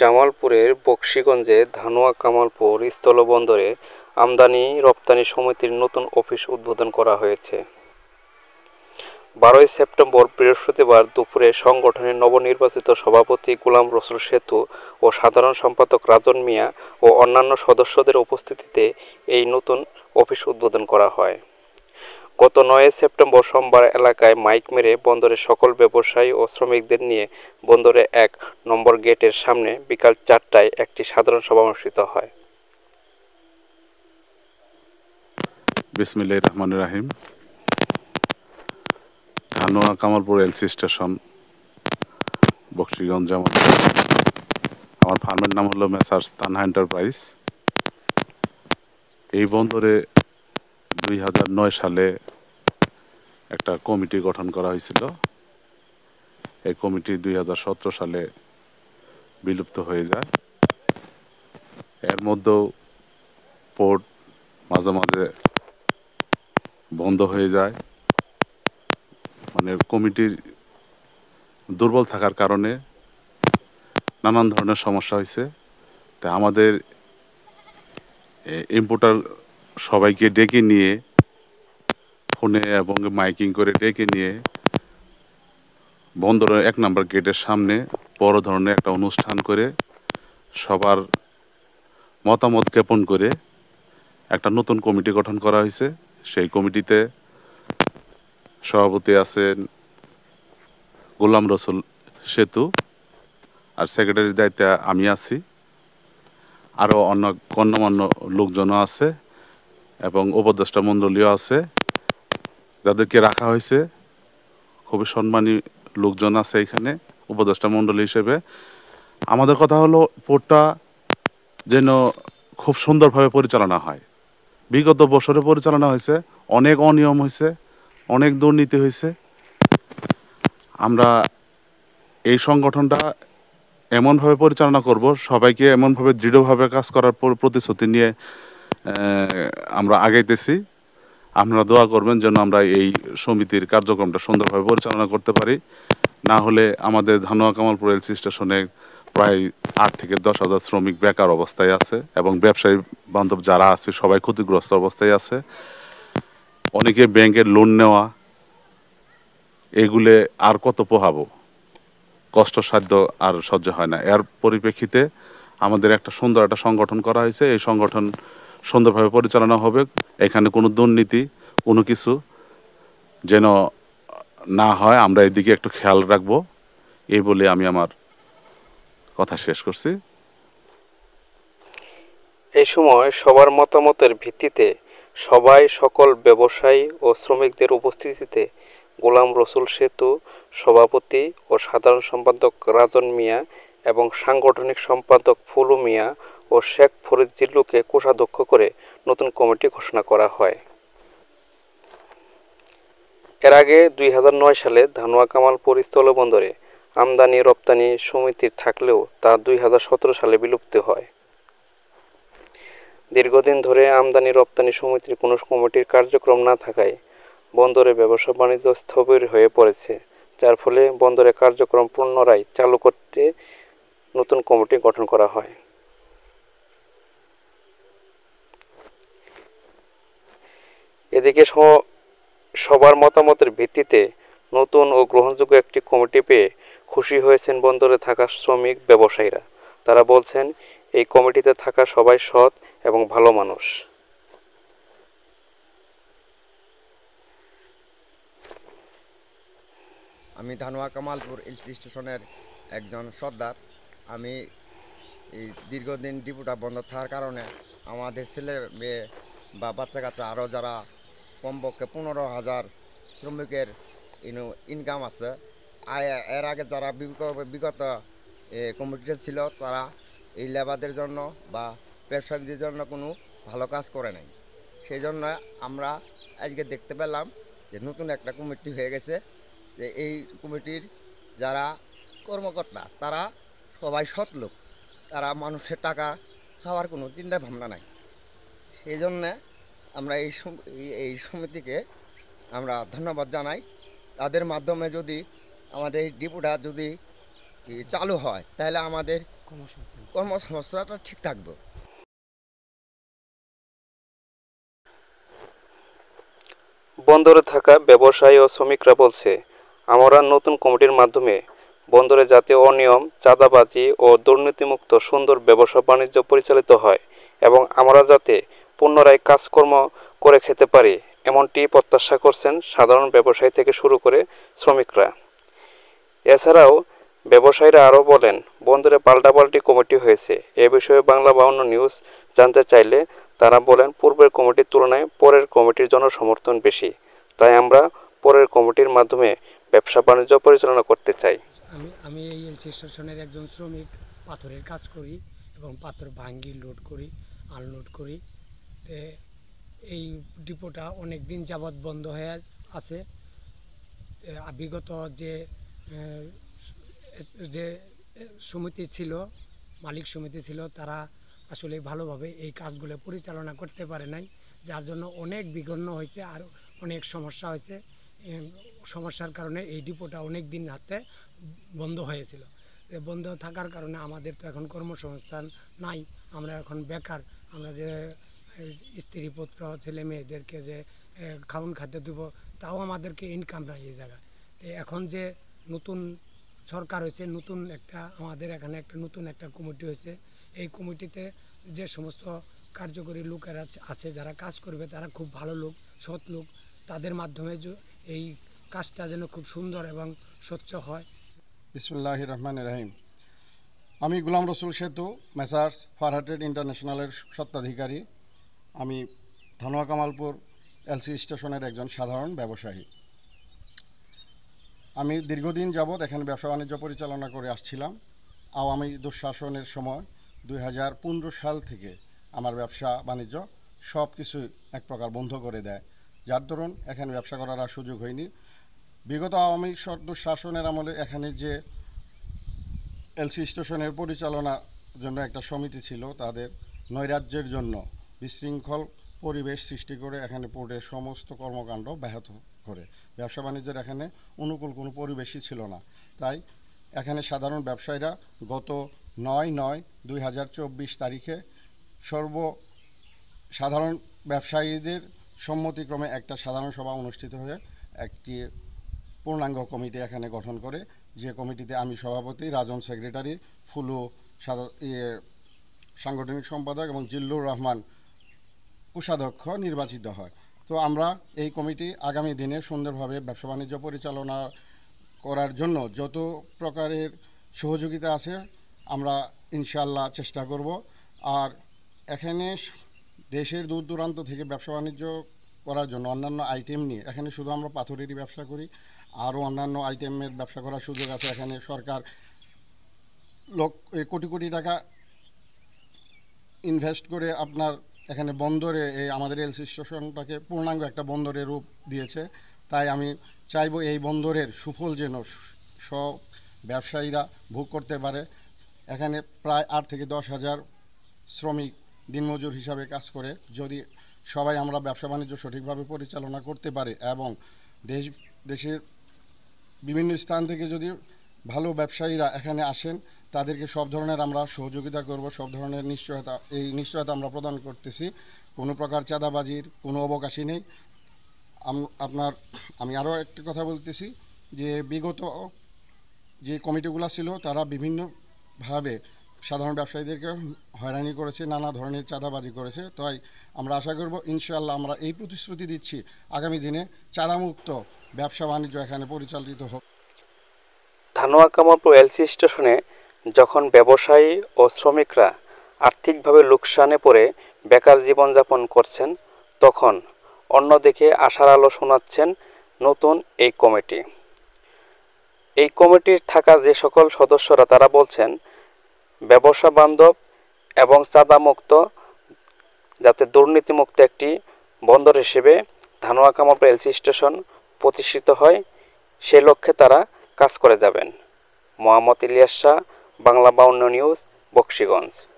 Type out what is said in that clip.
জামালপুরের বকশীগঞ্জে ধানুয়া কামালপুর স্থলবন্দরে আমদানি রপ্তানি সমিতির নতুন অফিস উদ্বোধন করা হয়েছে। 12 সেপ্টেম্বর বৃহস্পতিবার দুপুরে সংগঠনের নবনির্বাচিত সভাপতি গোলাম রসুল সেতু ও সাধারণ সম্পাদক রাজন মিয়া ও অন্যান্য সদস্যদের উপস্থিতিতে এই নতুন অফিস উদ্বোধন করা হয়। গত 9 সেপ্টেম্বর সোমবার এলাকায় মাইক মেরে বন্দরের সকল ব্যবসায়ী ও শ্রমিকদের নিয়ে বন্দরে 1 নম্বর গেটের সামনে বিকাল 4টায় একটি সাধারণ সভা অনুষ্ঠিত হয়। বিসমিল্লাহির রহমানির রহিম। Dhanua Kamalpur LC station, Bakshiganj. আমার ফার্মের নাম হলো মেসার্স তানহা এন্টারপ্রাইজ। এই বন্দরে 2009 সালে একটা কমিটি গঠন করা হয়েছিল। এই কমিটি 2017 সালে বিলুপ্ত হয়ে যায়। এর মধ্যেও পোর্ট মাঝে মাঝে বন্ধ হয়ে যায়, মানে কমিটির দুর্বল থাকার কারণে নানান ধরনের সমস্যা হয়েছে। তাই আমাদের ইম্পোর্টার সবাইকে ডেকে নিয়ে ফোনে এবং মাইকিং করে ডেকে নিয়ে বন্দরের 1 নম্বর গেটের সামনে বড় ধরনের একটা অনুষ্ঠান করে সবার মতামত জ্ঞাপন করে একটা নতুন কমিটি গঠন করা হয়েছে। সেই কমিটিতে সভাপতি আছেন গোলাম রসুল সেতু, আর সেক্রেটারির দায়িত্বে আমি আছি, আরও অন্য গণ্যমান্য লোকজনও আছে এবং উপদেষ্টা মণ্ডলীও আছে, যাদেরকে রাখা হয়েছে। খুবই সম্মানী লোকজন আছে এখানে উপদেষ্টা মণ্ডলী হিসেবে। আমাদের কথা হলো পোর্টটা যেন খুব সুন্দরভাবে পরিচালনা হয়। বিগত বছরে পরিচালনা হয়েছে, অনেক অনিয়ম হয়েছে, অনেক দুর্নীতি হয়েছে। আমরা এই সংগঠনটা এমনভাবে পরিচালনা করব, সবাইকে এমনভাবে দৃঢ়ভাবে কাজ করার প্রতিশ্রুতি নিয়ে আমরা আগাইতেছি। আপনারা দোয়া করবেন যেন আমরা এই সমিতির কার্যক্রমটা সুন্দরভাবে পরিচালনা করতে পারি। না হলে আমাদের ধানুয়া কামালপুর এলসি স্টেশনে প্রায় 8 থেকে 10 হাজার শ্রমিক বেকার অবস্থায় আছে এবং ব্যবসায়ী বান্ধব যারা আছে সবাই ক্ষতিগ্রস্ত অবস্থায় আছে। অনেকে ব্যাংকের লোন নেওয়া, এগুলো আর কত পোহাবো, কষ্টসাধ্য আর সহ্য হয় না। এর পরিপ্রেক্ষিতে আমাদের একটা সুন্দর একটা সংগঠন করা হয়েছে। এই সংগঠন সুন্দরভাবে পরিচালনা হবে, এখানে কোনো দুর্নীতি কোনো কিছু যেন না হয়, আমরা এদিকে একটু খেয়াল রাখবো, এই বলে আমি আমার কথা শেষ করছি। এই সময় সবার মতামতের ভিত্তিতে সবাই সকল ব্যবসায়ী ও শ্রমিকদের উপস্থিতিতে গোলাম রসুল সেতু, সভাপতি ও সাধারণ সম্পাদক রাজন মিয়া এবং সাংগঠনিক সম্পাদক ফুলু মিয়া ও শেখ ফরিদ জিল্লুকে কোষাধ্যক্ষ করে নতুন কমিটি ঘোষণা করা হয়। এর আগে 2009 সালে ধানুয়া কামালপুর স্থলবন্দরে আমদানি রপ্তানি সমিতি থাকলেও তা 2017 সালে বিলুপ্ত হয়। দীর্ঘদিন ধরে আমদানি রপ্তানি সমিতির কোনো কমিটির কার্যক্রম না থাকায় বন্দরে ব্যবসা বাণিজ্য স্থবির হয়ে পড়েছে, যার ফলে বন্দরে কার্যক্রম পুনরায় চালু করতে নতুন কমিটি গঠন করা হয়। এদিকে সবার মতামতের ভিত্তিতে নতুন ও গ্রহণযোগ্য একটি কমিটি পেয়ে খুশি হয়েছেন বন্দরে থাকা শ্রমিক ব্যবসায়ীরা। তারা বলছেন এই কমিটিতে থাকা সবাই সৎ এবং ভালো মানুষ। আমি ধানুয়া কামালপুর এলসি স্টেশনের একজন সর্দার। আমি দীর্ঘদিন ডিপোটা বন্ধ থাকার কারণে আমাদের ছেলে মেয়ে বা বাচ্চা কাচ্চা আরও যারা কমপক্ষে 15,000 শ্রমিকের ইনকাম আছে, এর আগে যারা বিগত কমিটিতে ছিল তারা এই লেবারদের জন্য বা পেশাজীবীদের জন্য কোনো ভালো কাজ করে নাই। সেই জন্য আমরা আজকে দেখতে পেলাম যে নতুন একটা কমিটি হয়ে গেছে, যে এই কমিটির যারা কর্মকর্তা তারা সবাই সৎ লোক, তারা মানুষের টাকা খাওয়ার কোনো চিন্তা ভাবনা নাই। সেই জন্যে আমরা এই সমিতিকে আমরা ধন্যবাদ জানাই। তাদের মাধ্যমে যদি আমাদের এই ডিপোটা যদি চালু হয় তাহলে আমাদের কর্মসংস্থানটা ঠিক থাকবে। বন্দরে থাকা ব্যবসায়ী ও শ্রমিকরা বলছে, আমরা নতুন কমিটির মাধ্যমে বন্দরে যাতে অনিয়ম, চাঁদাবাজি ও দুর্নীতিমুক্ত সুন্দর ব্যবসা বাণিজ্য পরিচালিত হয় এবং আমরা যাতে পুনরায় কাজকর্ম করে খেতে পারি, এমনটি প্রত্যাশা করছেন সাধারণ ব্যবসায়ী থেকে শুরু করে শ্রমিকরা। এছাড়াও ব্যবসায়ীরা আরও বলেন, বন্দরে পাল্টাপাল্টি কমিটি হয়েছে। এ বিষয়ে বাংলা ৫২ নিউজ জানতে চাইলে তারা বলেন, পূর্বের কমিটির তুলনায় পরের কমিটির জন্য সমর্থন বেশি, তাই আমরা পরের কমিটির মাধ্যমে ব্যবসা বাণিজ্য পরিচালনা করতে চাই। আমি এই ইনস্টিটিউশনের একজন শ্রমিক, পাথরের কাজ করি এবং পাথর ভাঙ্গি লোড করি, আনলোড করি। এই ডিপোটা অনেক দিন যাবৎ বন্ধ হয়ে আছে। বিগত যে সমিতি ছিল, মালিক সমিতি ছিল, তারা আসলে ভালোভাবে এই কাজগুলো পরিচালনা করতে পারে নাই, যার জন্য অনেক বিঘ্ন হয়েছে আর অনেক সমস্যা হয়েছে। সমস্যার কারণে এই ডিপোটা অনেক দিন হাতে বন্ধ হয়েছিল। বন্ধ থাকার কারণে আমাদের তো এখন কর্মসংস্থান নাই, আমরা এখন বেকার। আমরা যে স্ত্রী পুত্র ছেলে মেয়েদেরকে যে খাওন খাদ্য দেবো, তাও আমাদেরকে ইনকাম নাই এই জায়গায়। তো এখন যে নতুন সরকার হয়েছে, নতুন একটা আমাদের এখানে একটা নতুন একটা কমিটি হয়েছে। এই কমিটিতে যে সমস্ত কার্যকরী লোকেরা আছে, যারা কাজ করবে, তারা খুব ভালো লোক, সৎ লোক। তাদের মাধ্যমে এই কাজটা যেন খুব সুন্দর এবং স্বচ্ছ হয়। বিসমিল্লাহির রহমানির রহিম। আমি গোলাম রসুল সেতু, মেসার্স ফরহেড ইন্টারন্যাশনালের স্বত্বাধিকারী। আমি ধানুয়া কামালপুর এলসি স্টেশনের একজন সাধারণ ব্যবসায়ী। আমি দীর্ঘদিন যাবৎ এখানে ব্যবসা বাণিজ্য পরিচালনা করে আসছিলাম। আওয়ামী দুঃশাসনের সময় 2015 সাল থেকে আমার ব্যবসা বাণিজ্য সব কিছুই এক প্রকার বন্ধ করে দেয়, যার দরুন এখানে ব্যবসা করার আর সুযোগ হয়নি। বিগত আওয়ামী দুঃশাসনের আমলে এখানে যে এলসি স্টেশনের পরিচালনার জন্য একটা সমিতি ছিল, তাদের নৈরাজ্যের জন্য বিশৃঙ্খল পরিবেশ সৃষ্টি করে এখানে পোর্টের সমস্ত কর্মকাণ্ড ব্যাহত করে ব্যবসা বাণিজ্যের এখানে অনুকূল কোনো পরিবেশই ছিল না। তাই এখানে সাধারণ ব্যবসায়ীরা গত 9/9/2024 তারিখে সাধারণ ব্যবসায়ীদের সম্মতিক্রমে একটা সাধারণ সভা অনুষ্ঠিত হয়ে একটি পূর্ণাঙ্গ কমিটি এখানে গঠন করে, যে কমিটিতে আমি সভাপতি, রাজন সেক্রেটারি, ফুলু সাংগঠনিক সম্পাদক এবং জিল্লুর রহমান কোষাধ্যক্ষ নির্বাচিত হয়। তো আমরা এই কমিটি আগামী দিনে সুন্দরভাবে ব্যবসা বাণিজ্য পরিচালনা করার জন্য যত প্রকারের সহযোগিতা আছে আমরা ইনশাআল্লাহ চেষ্টা করব। আর এখানে দেশের দূর দূরান্ত থেকে ব্যবসা বাণিজ্য করার জন্য অন্যান্য আইটেম নিয়ে, এখানে শুধু আমরা পাথরেরই ব্যবসা করি, আরও অন্যান্য আইটেমের ব্যবসা করার সুযোগ আছে। এখানে সরকার কোটি কোটি টাকা ইনভেস্ট করে আপনার এখানে বন্দরে এই আমাদের এলসি স্টেশনটাকে পূর্ণাঙ্গ একটা বন্দরের রূপ দিয়েছে। তাই আমি চাইব এই বন্দরের সুফল যেন সব ব্যবসায়ীরা ভোগ করতে পারে। এখানে প্রায় 8 থেকে 10 হাজার শ্রমিক দিনমজুর হিসাবে কাজ করে। যদি সবাই আমরা ব্যবসা বাণিজ্য সঠিকভাবে পরিচালনা করতে পারি এবং দেশের বিভিন্ন স্থান থেকে যদি ভালো ব্যবসায়ীরা এখানে আসেন, তাদেরকে সব ধরনের আমরা সহযোগিতা করব, সব ধরনের এই নিশ্চয়তা আমরা প্রদান করতেছি। কোনো প্রকার চাঁদাবাজির কোনো অবকাশই নেই। আমি আরও একটি কথা বলতেছি, যে বিগত যে কমিটিগুলো ছিল তারা বিভিন্নভাবে সাধারণ ব্যবসায়ীদেরকে হয়রানি করেছে, নানা ধরনের চাঁদাবাজি করেছে। তাই আমরা আশা করব ইনশাআল্লাহ, আমরা এই প্রতিশ্রুতি দিচ্ছি আগামী দিনে চাঁদামুক্ত ব্যবসা বাণিজ্য এখানে পরিচালিত হোক। ধানুয়া কামালপুর এলসি স্টেশনে যখন ব্যবসায়ী ও শ্রমিকরা আর্থিকভাবে লোকসানে পড়ে বেকার জীবনযাপন করছেন, তখন অন্যদিকে আশার আলো শোনাচ্ছেন নতুন এই কমিটি। এই কমিটির থাকা যে সকল সদস্যরা, তারা বলছেন ব্যবসা বান্ধব এবং চাঁদামুক্ত, যাতে দুর্নীতিমুক্ত একটি বন্দর হিসেবে ধানুয়া কামালপুর এলসি স্টেশন প্রতিষ্ঠিত হয়, সে লক্ষ্যে তারা কাজ করে যাবেন। মোহাম্মদ ইলিয়াস, বাংলা ৫২ নিউজ, বকশিগঞ্জ।